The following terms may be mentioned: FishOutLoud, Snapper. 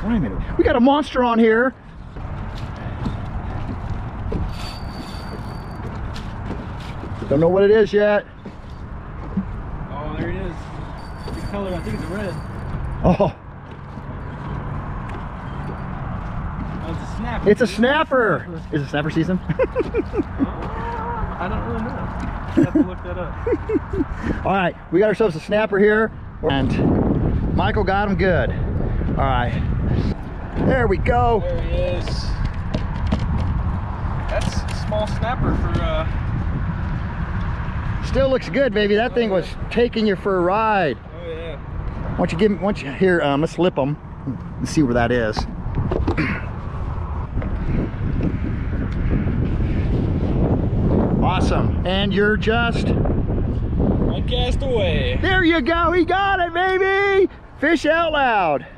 climate. We got a monster on here. Don't know what it is yet. Oh, there it is. Big color, I think it's a red. Oh. It's a snapper. It's a snapper. Is it snapper season? I don't really know. I have to look that up. All right, we got ourselves a snapper here, and Michael got him good. All right, there we go. There he is. That's a small snapper for. Still looks good, baby. That thing was taking you for a ride. Oh yeah. Once you give him, once you here, let's lip him and see where that is. Awesome. And you're just one cast away. There you go. He got it, baby. Fish out loud.